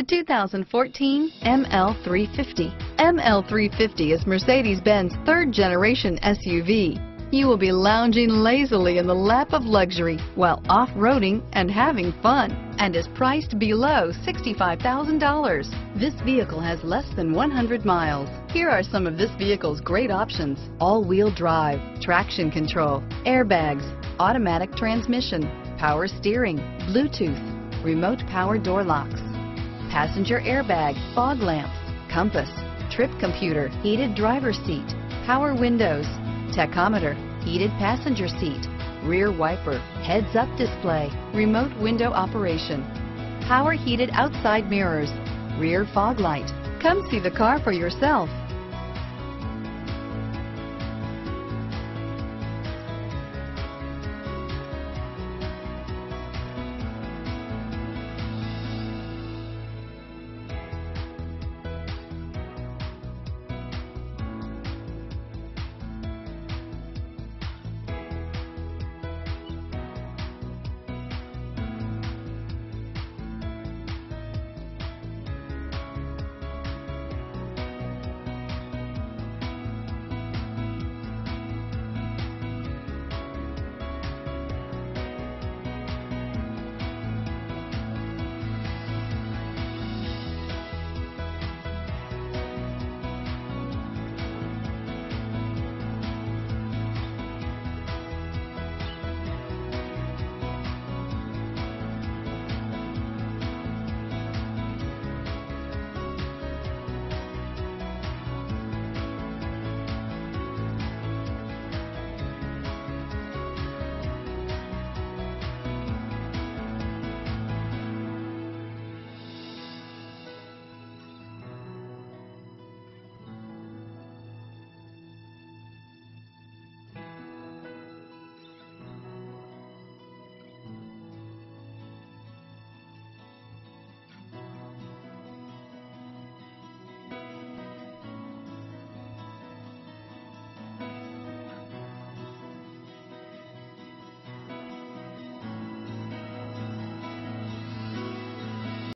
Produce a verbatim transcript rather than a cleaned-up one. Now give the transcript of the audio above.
The two thousand fourteen M L three fifty. M L three fifty is Mercedes-Benz's third-generation S U V. You will be lounging lazily in the lap of luxury while off-roading and having fun, and is priced below sixty-five thousand dollars. This vehicle has less than one hundred miles. Here are some of this vehicle's great options: all-wheel drive, traction control, airbags, automatic transmission, power steering, Bluetooth, remote power door locks, passenger airbag, fog lamps, compass, trip computer, heated driver's seat, power windows, tachometer, heated passenger seat, rear wiper, heads-up display, remote window operation, power heated outside mirrors, rear fog light. Come see the car for yourself.